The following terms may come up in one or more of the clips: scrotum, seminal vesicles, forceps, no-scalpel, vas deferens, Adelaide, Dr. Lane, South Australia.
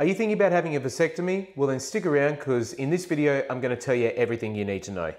Are you thinking about having a vasectomy? Well then stick around, because in this video I'm going to tell you everything you need to know.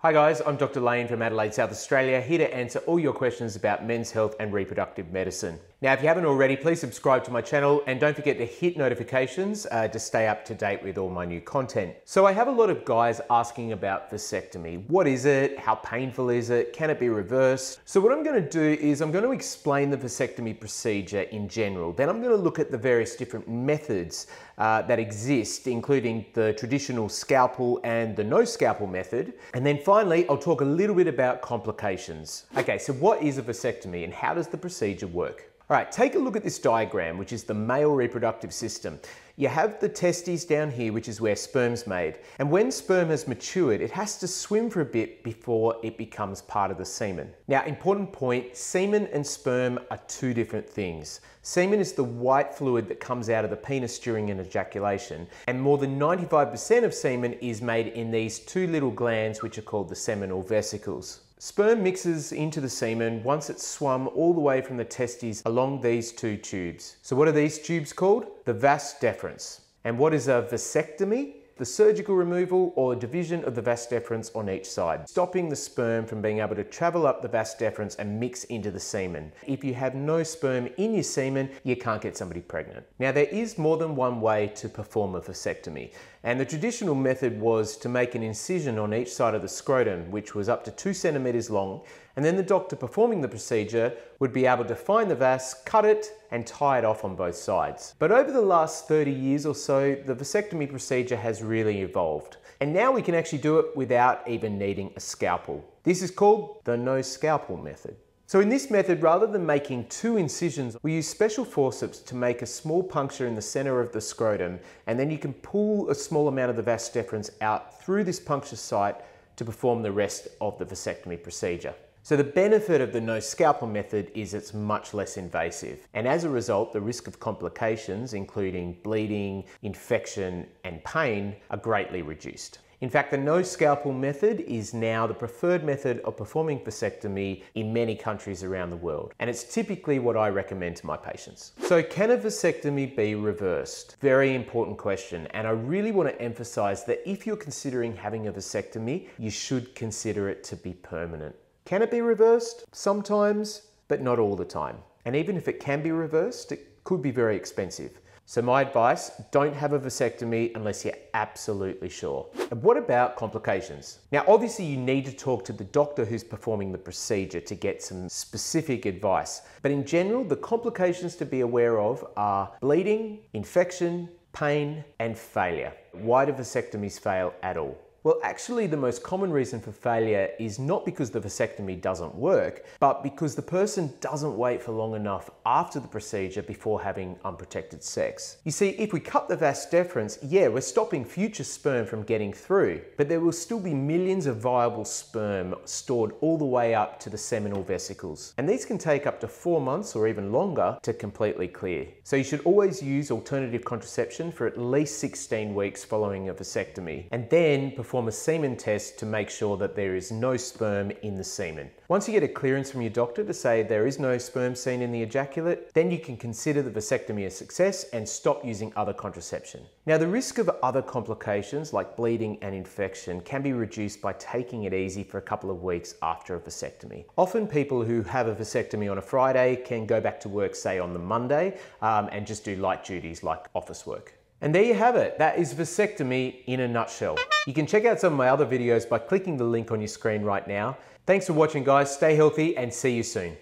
Hi guys, I'm Dr. Lane from Adelaide, South Australia, here to answer all your questions about men's health and reproductive medicine. Now, if you haven't already, please subscribe to my channel and don't forget to hit notifications to stay up to date with all my new content. So I have a lot of guys asking about vasectomy. What is it? How painful is it? Can it be reversed? So what I'm going to do is I'm going to explain the vasectomy procedure in general. Then I'm going to look at the various different methods that exist, including the traditional scalpel and the no scalpel method. And then finally, I'll talk a little bit about complications. Okay, so what is a vasectomy and how does the procedure work? All right, take a look at this diagram, which is the male reproductive system. You have the testes down here, which is where sperm's made. And when sperm has matured, it has to swim for a bit before it becomes part of the semen. Now, important point, semen and sperm are two different things. Semen is the white fluid that comes out of the penis during an ejaculation. And more than 95% of semen is made in these two little glands, which are called the seminal vesicles. Sperm mixes into the semen once it's swum all the way from the testes along these two tubes. So what are these tubes called? The vas deferens. And what is a vasectomy? The surgical removal or division of the vas deferens on each side, stopping the sperm from being able to travel up the vas deferens and mix into the semen. If you have no sperm in your semen, you can't get somebody pregnant. Now, there is more than one way to perform a vasectomy. And the traditional method was to make an incision on each side of the scrotum, which was up to 2 centimeters long, and then the doctor performing the procedure would be able to find the vas, cut it, and tie it off on both sides. But over the last 30 years or so, the vasectomy procedure has really evolved. And now we can actually do it without even needing a scalpel. This is called the no scalpel method. So in this method, rather than making 2 incisions, we use special forceps to make a small puncture in the center of the scrotum, and then you can pull a small amount of the vas deferens out through this puncture site to perform the rest of the vasectomy procedure. So the benefit of the no scalpel method is it's much less invasive. And as a result, the risk of complications, including bleeding, infection, and pain, are greatly reduced. In fact, the no scalpel method is now the preferred method of performing vasectomy in many countries around the world. And it's typically what I recommend to my patients. So can a vasectomy be reversed? Very important question. And I really want to emphasize that if you're considering having a vasectomy, you should consider it to be permanent. Can it be reversed? Sometimes, but not all the time. And even if it can be reversed, it could be very expensive. So my advice, don't have a vasectomy unless you're absolutely sure. And what about complications? Now, obviously you need to talk to the doctor who's performing the procedure to get some specific advice. But in general, the complications to be aware of are bleeding, infection, pain, and failure. Why do vasectomies fail at all? Well, actually, the most common reason for failure is not because the vasectomy doesn't work, but because the person doesn't wait for long enough after the procedure before having unprotected sex. You see, if we cut the vas deferens, yeah, we're stopping future sperm from getting through, but there will still be millions of viable sperm stored all the way up to the seminal vesicles. And these can take up to 4 months or even longer to completely clear. So you should always use alternative contraception for at least 16 weeks following a vasectomy, and then perform a semen test to make sure that there is no sperm in the semen. Once you get a clearance from your doctor to say there is no sperm seen in the ejaculate, then you can consider the vasectomy a success and stop using other contraception. Now, the risk of other complications like bleeding and infection can be reduced by taking it easy for a couple of weeks after a vasectomy. Often people who have a vasectomy on a Friday can go back to work, say on the Monday, and just do light duties like office work. And there you have it. That is vasectomy in a nutshell. You can check out some of my other videos by clicking the link on your screen right now. Thanks for watching, guys. Stay healthy and see you soon.